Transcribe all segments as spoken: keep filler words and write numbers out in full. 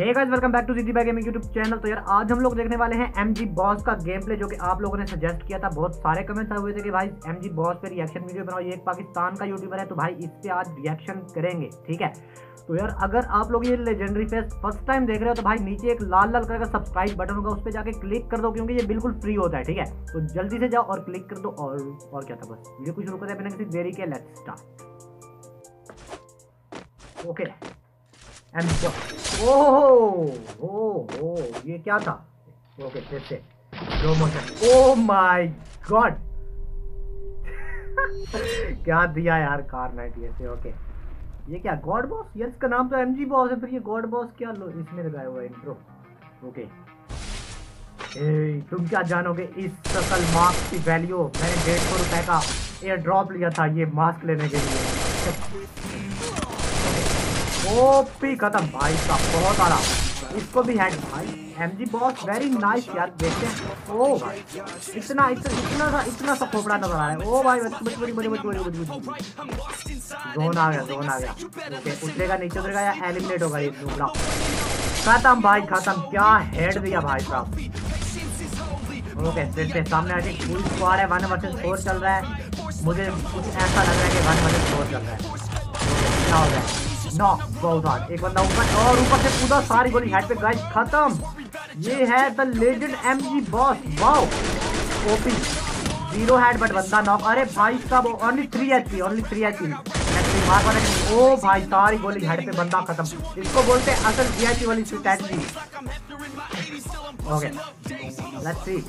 Hey guys, welcome back to Z D by Gaming YouTube channel. तो यार आज हम लोग देखने वाले हैं M G Boss का गेम प्ले, जो कि आप लोगों ने सजेस्ट किया था। बहुत सारे कमेंट्स आए हुए थे कि भाई M G Boss पे रिएक्शन वीडियो बनाओ, ये एक पाकिस्तान का यूट्यूबर है, तो भाई इस पे आज रिएक्शन करेंगे, ठीक है। तो यार अगर आप लोग ये लेजेंडरी फेस फर्स्ट टाइम देख रहे हो तो भाई नीचे एक लाल लाल कलर का सब्सक्राइब बटन होगा, उस पर जाके क्लिक कर दो, क्योंकि ये बिल्कुल फ्री होता है, ठीक है। तो जल्दी से जाओ और क्लिक कर दो और, और क्या था, बस वीडियो को शुरू करते हैं बिना किसी देरी के। Let's start. ओके ओहो हो, ये क्या था? ओके फिर से slow motion. Oh my god क्या दिया यार कार नाइटी से। ओके ये क्या, गॉड बॉस? यार इसका नाम तो एमजी बॉस है, फिर ये गॉड बॉस क्या लो इसमें लगाया हुआ इंट्रो। ओके ए, तुम क्या जानोगे इस सकल मास्क की वैल्यू? मैंने डेढ़ सौ रुपए का एयर ड्रॉप लिया था ये मास्क लेने के लिए। ओपी खत्म भाई का, बहुत आला। इसको भी हैक भाई। एमजी बॉस वेरी नाइस यार, देखते हैं। ओ भाई इतना इतना इतना सा इतना सा खोपड़ा नजर आ रहा है। ओ भाई बड़ी बड़ी बड़ी बड़ी बड़ी जोन आ गया, जोन आ गया। ओके उतरेगा, नीचे उतरेगा या एलिमिनेट होगा ये खोपड़ा। खत्म भाई खत्म, क्या हेड दिया भाई साहब। ओके फिर से सामने आके फुल स्क्वाड है, वन वर्सेस फोर चल रहा है। मुझे कुछ ऐसा लग रहा है कि वन वर्सेस फोर चल रहा है। क्या हो गया? नो बहुत हार्ड, एक बंदा ऊपर और ऊपर से पूरा सारी गोली हेड पे गाइस, खत्म। ये है the legend MG boss. Wow OP zero head but बंदा नॉक। अरे भाई साहब only three HP, only three HP. Oh भाई सारी गोली हेड पे बंदा खत्म। इसको बोलते हैं असल जीआईटी वाली स्ट्रैटेजी। ओके लेट्स सी,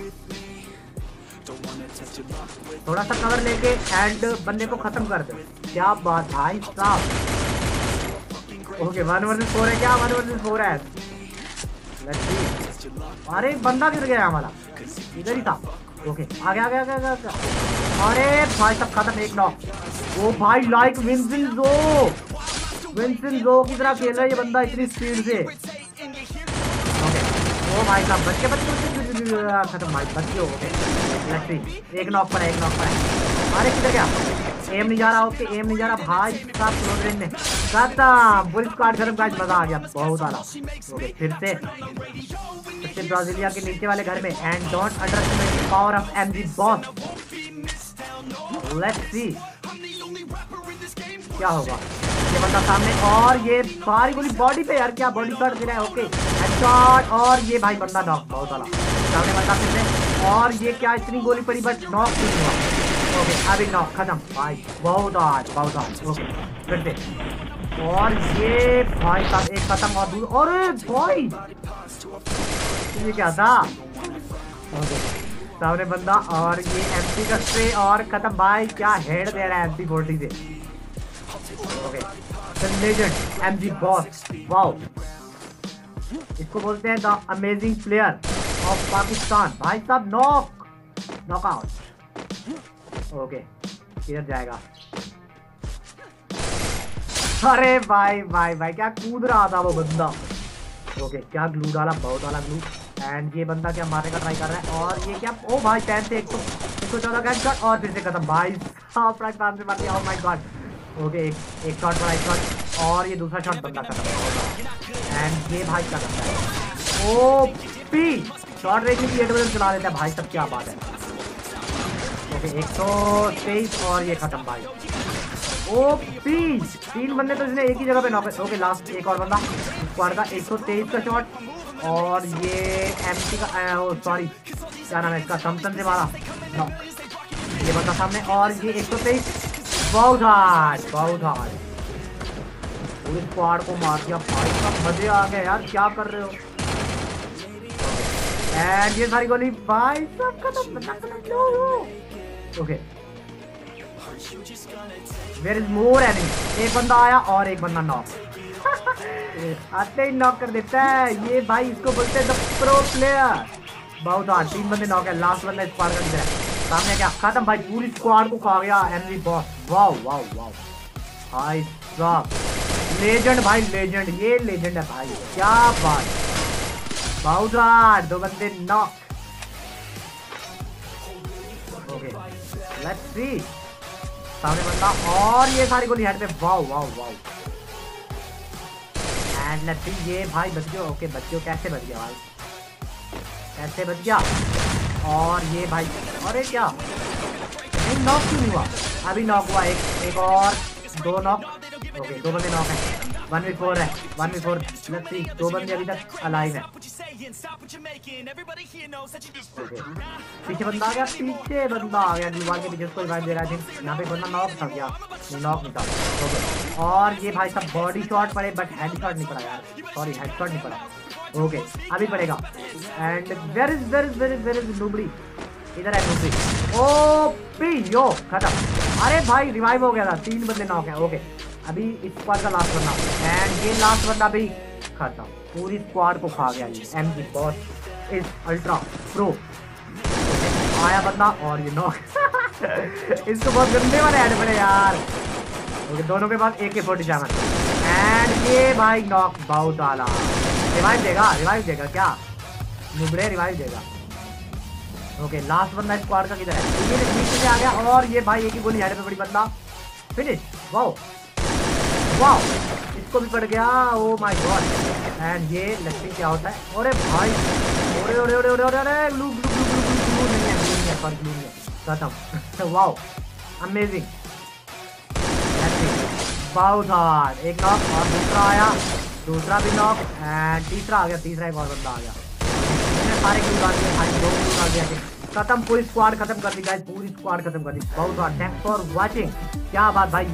थोड़ा सा कवर लेके एंड बंदे को खत्म कर दे। क्या बात भाई साहब। ओके वन वर्सेस फोर है क्या? वन वर्सेस फोर है। अरे बंदा गिर गया हमारा, इधर ही था। ओके आ गया आ गया आ गया, गया। अरे भाई सब खत्म, एक नॉक। वो भाई लाइक विंसिन जो विंसिन जो की तरह खेल रहा है ये बंदा इतनी स्पीड से। ओके ओ भाई साहब बच्चे बच्चे खत्म भाई बच्चे। ओके एक नॉक पर है, एक नॉक पर है। अरे किधर गया? एम नहीं जा रहा। ओके एम नहीं जा रहा भाई साहब। क्लोज रेंज में खत्म, बुलेट कार्ड खत्म गाइस, मजा आ गया बहुत आला। ओके फिर से फिर से ब्राजीलिया के नीचे वाले घर में। And don't underestimate the power of MG boss. Let's see क्या होगा। ये बंदा सामने और ये सारी गोली बॉडी पे यार, क्या बॉडी शॉट गिरा है। ओके हेडशॉट और ये भाई बंदा नॉक, बहुत आला। सामने बंदा फिर से और ये क्या, इतनी गोली पड़ी बट नॉक नहीं हुआ। ओके अभी नौ खत्म भाई, बहुत आठ बहुत आठ। ओके फिर से और ये भाई साहब एक खत्म और दूर। और भाई ये क्या था? ओके सामने बंदा और ये एम पी का स्प्रे और खत्म भाई, क्या हेड दे रहा है एम पी फोर्टी से। Okay the legend M G boss. Wow इसको बोलते हैं the amazing player of Pakistan भाई साहब। Knock knockout. ओके किधर जाएगा? अरे भाई भाई भाई क्या कूद रहा था वो बंदा। ओके क्या ग्लू डाला, बहुत वाला ग्लू। एंड ये बंदा क्या मारने का ट्राई कर रहा है और ये क्या, ओ भाई टेन से एक सौ एक सौ चौदह का शॉट और फिर से खत्म भाई साहब। ओह माय गॉड। ओके एक एक शॉट बड़ा, एक शॉट और ये दूसरा शॉट बंदा खत्म। एंड ये भाई क्या करता है? ओ पी शॉर्ट रेंज में एडवेंचर चला लेता है भाई साहब, क्या बात है। एक सौ तेईस और ये खत्म भाई। ओपी तीन बंदे तो इसने एक ही जगह पे नॉक। ओके लास्ट एक और बंदा स्क्वाड का, एक सौ तेईस का शॉट और ये एमटी का, सॉरी क्या नाम है इसका, समसन से मारा नॉक। ये बंदा सामने और ये एक सौ तेईस बहुत हार्ड, बहुत हार्ड। पूरी स्क्वाड को मार दिया भाई साहब, मजे आ गए यार, क्या कर रहे हो? एंड ये सारी गोली भाई साहब खत्म। Okay there is more enemy. एक बंदा आया और एक बंदा नॉक आते ही नॉक कर देता है ये भाई, इसको बोलते हैं द प्रो प्लेयर। बहुत हार्ड, तीन बंदे नॉक है, लास्ट बंदा स्क्वाड का है सामने। क्या खत्म भाई, पूरी स्क्वाड को खा गया MG boss. Wow wow wow भाई साहब लेजेंड भाई, लेजेंड ये लेजेंड है भाई, क्या बात। बहुत हार्ड, दो बंदे नॉक। ओके लेट्स सी सामने बंदा और ये सारी गोली हेड पे। Wow wow wow and let's see ये भाई बच गया। ओके बच गया, कैसे बच गया भाई, कैसे बच गया। और ये भाई अरे क्या नॉक क्यों नहीं हुआ, अभी नॉक हुआ एक एक और दो नॉक। ओके दो बंदे नॉक हैं, वन वी फोर है, one V four let's see दो बंदे अभी तक अलाइव है। पीछे बंदा आ गया, पीछे बंदा आ गया दीवार के पीछे, उसको रिवाइव दे रहा है। यहाँ पे बंदा नॉक था क्या, नॉक नहीं था। ओके और ये भाई सब बॉडी शॉट पड़े बट हेड शॉट नहीं पड़ा यार, सॉरी हेड शॉट नहीं पड़ा। ओके अभी पड़ेगा and where is where is where is where is लुबड़ी, इधर है लुबड़ी। ओ पी यो खत्म, अरे भाई रिवाइव हो गया था, तीन बंदे नॉक है। ओके अभी इस स्क्वाड का लास्ट बंदा एंड ये लास्ट बंदा भी खाता, पूरी स्क्वाड को खा गया ये MG boss is ultra pro. आया बंदा और ये नॉक इसको बहुत गंदे वाले ऐड पड़े यार। ओके दोनों के पास ए के फोर्टी सेवन एंड ये भाई नॉक बहुत आला। रिवाइव देगा, रिवाइव देगा क्या मुबरे, रिवाइव देगा। ओके लास्ट बंदा स्क्वाड का किधर है, ये नीचे से आ गया और ये भाई एक ही गोली ऐड पे पड़ी, बंदा फिनिश। वाओ वाओ इसको भी पड़ गया, ओ माय गॉड। एंड ये लस्सी क्या होता है, अरे भाई अरे अरे अरे अरे अरे glue glue glue glue glue नहीं है, पर ग्लू नहीं है खत्म। वाओ अमेजिंग बहुत हार्ड। एक नॉक और दूसरा आया, दूसरा भी नॉक एंड तीसरा आ गया, तीसरा एक और बंदा आ गया। सारे ग्लू आ गए भाई, दो ग्लू आ गया, खत्म पूरी स्क्वाड खत्म कर दी गाइस, पूरी स्क्वाड खत्म कर दी। बहुत हार्ड, थैंक्स फॉर वाचिंग। क्या बात भाई,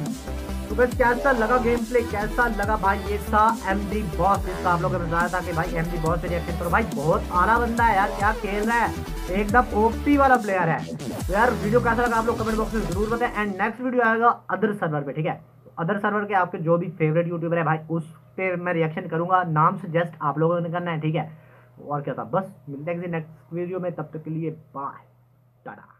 तो बस कैसा लगा गेम प्ले, कैसा लगा भाई ये था एमजी बॉस, जिसका आप लोगों ने बताया था कि भाई एमजी बॉस से रिएक्शन करो। भाई बहुत आला बंदा है यार, क्या खेल रहा है, एकदम ओपी वाला प्लेयर है। तो यार वीडियो कैसा लगा आप लोग कमेंट बॉक्स में जरूर बताएं एंड नेक्स्ट वीडियो आएगा अदर सर्वर पे, ठीक है। अदर सर्वर के आपके जो भी फेवरेट यूट्यूबर है भाई उस पर मैं रिएक्शन करूंगा, नाम सजेस्ट आप लोगों ने करना है, ठीक है। और क्या था, बस मिलते हैं किसी नेक्स्ट वीडियो में, तब तक के लिए बाय टाटा।